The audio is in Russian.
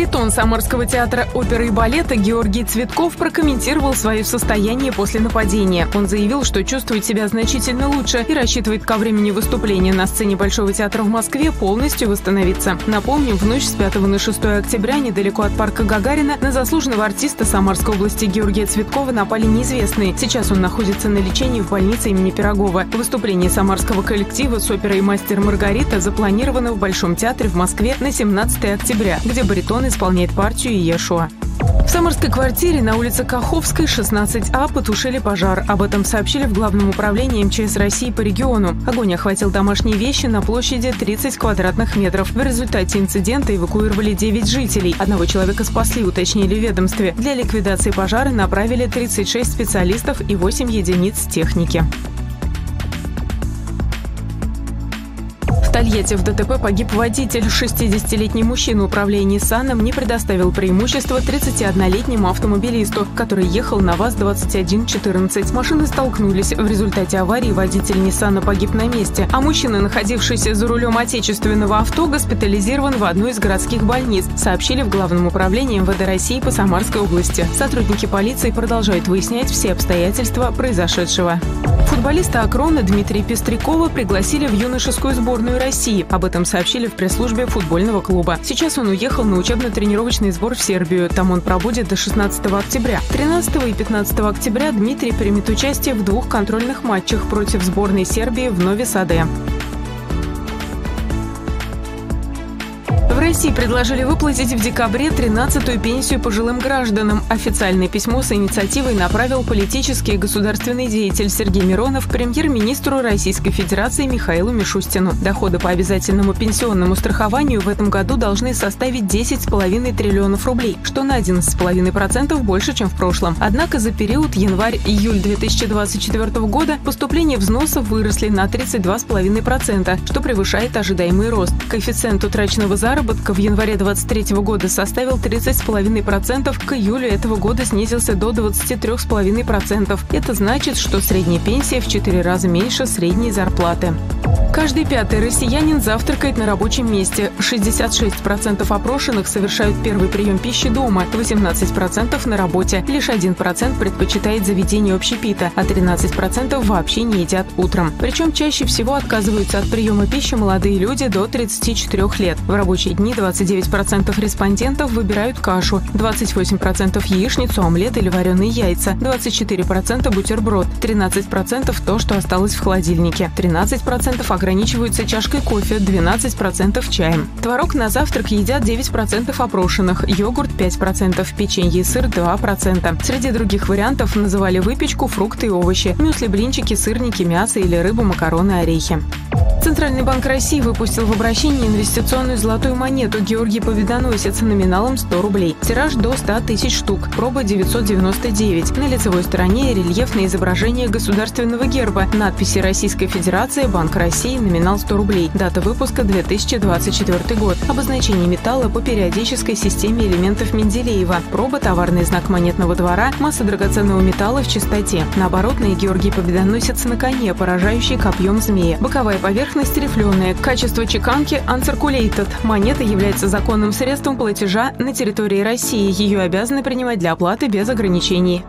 Баритон Самарского театра оперы и балета Георгий Цветков прокомментировал свое состояние после нападения. Он заявил, что чувствует себя значительно лучше и рассчитывает ко времени выступления на сцене Большого театра в Москве полностью восстановиться. Напомним, в ночь с 5 на 6 октября недалеко от парка Гагарина на заслуженного артиста Самарской области Георгия Цветкова напали неизвестные. Сейчас он находится на лечении в больнице имени Пирогова. Выступление самарского коллектива с оперой «Мастер и Маргарита» запланировано в Большом театре в Москве на 17 октября, где баритон исполняет партию «Иешуа». В самарской квартире на улице Каховской, 16А, потушили пожар. Об этом сообщили в Главном управлении МЧС России по региону. Огонь охватил домашние вещи на площади 30 квадратных метров. В результате инцидента эвакуировали 9 жителей. Одного человека спасли, уточнили в ведомстве. Для ликвидации пожара направили 36 специалистов и 8 единиц техники. В Тольятти в ДТП погиб водитель. 60-летний мужчина управления Ниссаном не предоставил преимущества 31-летнему автомобилисту, который ехал на ВАЗ-2114. Машины столкнулись. В результате аварии водитель Ниссана погиб на месте, а мужчина, находившийся за рулем отечественного авто, госпитализирован в одну из городских больниц, сообщили в Главном управлении МВД России по Самарской области. Сотрудники полиции продолжают выяснять все обстоятельства произошедшего. Футболиста «Акрона» Дмитрия Пестрякова пригласили в юношескую сборную России. Об этом сообщили в пресс-службе футбольного клуба. Сейчас он уехал на учебно-тренировочный сбор в Сербию. Там он пробудет до 16 октября. 13 и 15 октября Дмитрий примет участие в двух контрольных матчах против сборной Сербии в Нови-Саде. В России предложили выплатить в декабре 13-ю пенсию пожилым гражданам. Официальное письмо с инициативой направил политический и государственный деятель Сергей Миронов премьер-министру Российской Федерации Михаилу Мишустину. Доходы по обязательному пенсионному страхованию в этом году должны составить 10,5 триллионов рублей, что на 11,5% больше, чем в прошлом. Однако за период январь-июль 2024 года поступления взносов выросли на 32,5%, что превышает ожидаемый рост. Коэффициент утраченного заработка в январе 2023 года составил 30,5%, к июлю этого года снизился до 23,5%. Это значит, что средняя пенсия в 4 раза меньше средней зарплаты. Каждый пятый россиянин завтракает на рабочем месте. 66% опрошенных совершают первый прием пищи дома, 18% на работе. Лишь 1% предпочитает заведение общепита, а 13% вообще не едят утром. Причем чаще всего отказываются от приема пищи молодые люди до 34 лет. В рабочие дни 29% респондентов выбирают кашу, 28% яичницу, омлет или вареные яйца, 24% бутерброд, 13% то, что осталось в холодильнике, 13% ограничиваются чашкой кофе, 12% чаем. Творог на завтрак едят 9% опрошенных, йогурт 5%, печенье и сыр 2%. Среди других вариантов называли выпечку, фрукты и овощи, мюсли, блинчики, сырники, мясо или рыбу, макароны, орехи. Центральный банк России выпустил в обращение инвестиционную золотую монету «Георгий Победоносец» номиналом 100 рублей. Тираж до 100 тысяч штук. Проба 999. На лицевой стороне рельефное изображение государственного герба. Надписи «Российская Федерация», «Банк России», номинал 100 рублей. Дата выпуска 2024 год. Обозначение металла по периодической системе элементов Менделеева. Проба, товарный знак монетного двора, масса драгоценного металла в чистоте. Наоборотный Георгий Победоносец на коне, поражающий копьем змея. Боковая поверхность рифленая. Качество чеканки uncirculated. Монета является законным средством платежа на территории России. Ее обязаны принимать для оплаты без ограничений.